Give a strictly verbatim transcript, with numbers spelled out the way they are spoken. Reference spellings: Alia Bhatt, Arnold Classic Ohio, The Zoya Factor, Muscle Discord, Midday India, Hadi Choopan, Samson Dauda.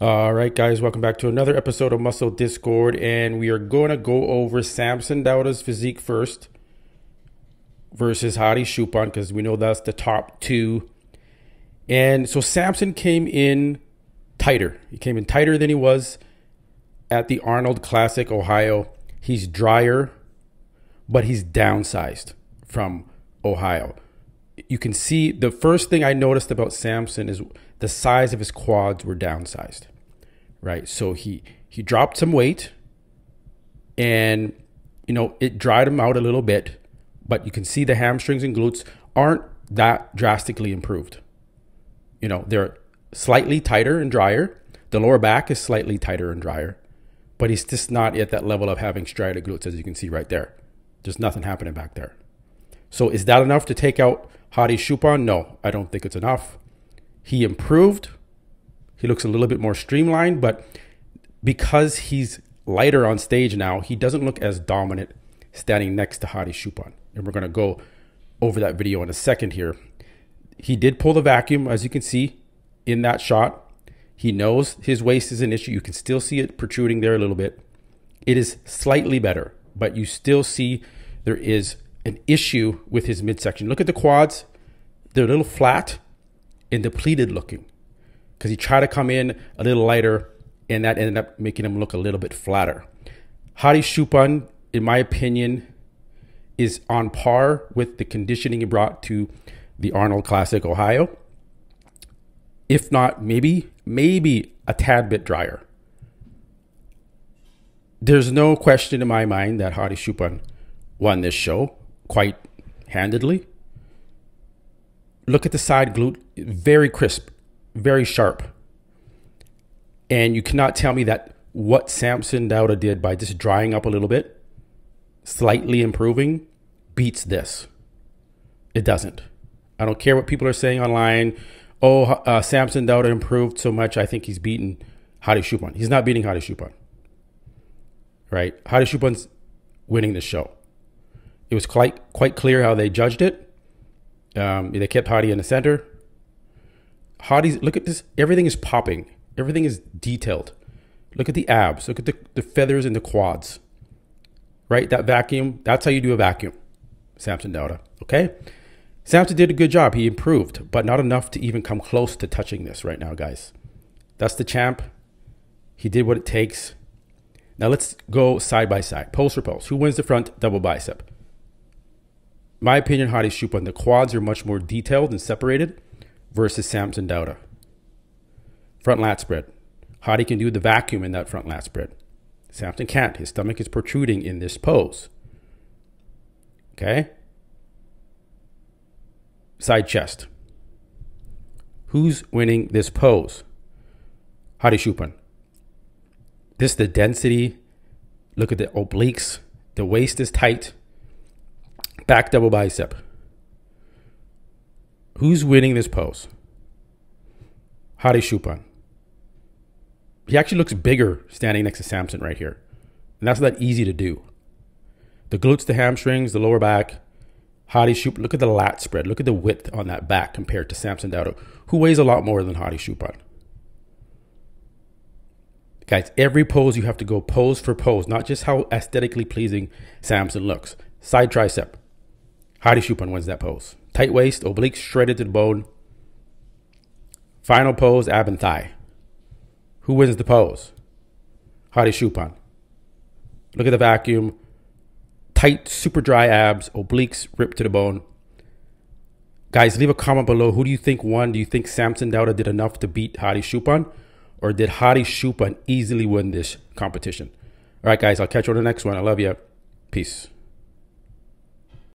All right, guys, welcome back to another episode of Muscle Discord, and we are going to go over Samson Dauda's physique first versus Hadi Choopan, because we know that's the top two. And so Samson came in tighter. He came in tighter than he was at the Arnold Classic Ohio. He's drier, but he's downsized from Ohio. You can see the first thing I noticed about Samson is the size of his quads were downsized, right? So he, he dropped some weight and, you know, it dried him out a little bit, but you can see the hamstrings and glutes aren't that drastically improved. You know, they're slightly tighter and drier. The lower back is slightly tighter and drier, but he's just not at that level of having striated glutes, as you can see right there. There's nothing happening back there. So is that enough to take out Hadi Choopan? No, I don't think it's enough. He improved. He looks a little bit more streamlined, but because he's lighter on stage now, he doesn't look as dominant standing next to Hadi Choopan. And we're going to go over that video in a second here. He did pull the vacuum, as you can see in that shot. He knows his waist is an issue. You can still see it protruding there a little bit. It is slightly better, but you still see there is an issue with his midsection. Look at the quads. They're a little flat and depleted looking because he tried to come in a little lighter and that ended up making him look a little bit flatter. Hadi Choopan, in my opinion, is on par with the conditioning he brought to the Arnold Classic Ohio. If not, maybe, maybe a tad bit drier. There's no question in my mind that Hadi Choopan won this show quite handedly. Look at the side glute, very crisp, very sharp. And you cannot tell me that what Samson Dauda did by just drying up a little bit, slightly improving, beats this. It doesn't. I don't care what people are saying online. Oh, uh, Samson Dauda improved so much, I think he's beaten Hadi Choopan. He's not beating Hadi Choopan, right? Hadi Choopan's winning the show. It was quite, quite clear how they judged it. Um, they kept Hadi in the center. Hadi's, look at this. Everything is popping. Everything is detailed. Look at the abs. Look at the, the feathers and the quads. Right? That vacuum. That's how you do a vacuum. Samson Dauda. Okay? Samson did a good job. He improved, but not enough to even come close to touching this right now, guys. That's the champ. He did what it takes. Now let's go side by side. Pulse for pulse. Who wins the front double bicep? My opinion, Hadi Choopan, the quads are much more detailed and separated versus Samson Dauda. Front lat spread. Hadi can do the vacuum in that front lat spread. Samson can't. His stomach is protruding in this pose. Okay? Side chest. Who's winning this pose? Hadi Choopan. This, the density. Look at the obliques. The waist is tight. Back double bicep. Who's winning this pose? Hadi Choopan. He actually looks bigger standing next to Samson right here. And that's not easy to do. The glutes, the hamstrings, the lower back. Hadi Choopan. Look at the lat spread. Look at the width on that back compared to Samson Dauda, who weighs a lot more than Hadi Choopan. Guys, every pose you have to go pose for pose, not just how aesthetically pleasing Samson looks. Side tricep. Hadi Choopan wins that pose. Tight waist, obliques shredded to the bone. Final pose, ab and thigh. Who wins the pose? Hadi Choopan. Look at the vacuum. Tight, super dry abs, obliques ripped to the bone. Guys, leave a comment below. Who do you think won? Do you think Samson Dauda did enough to beat Hadi Choopan? Or did Hadi Choopan easily win this competition? All right, guys, I'll catch you on the next one. I love you. Peace.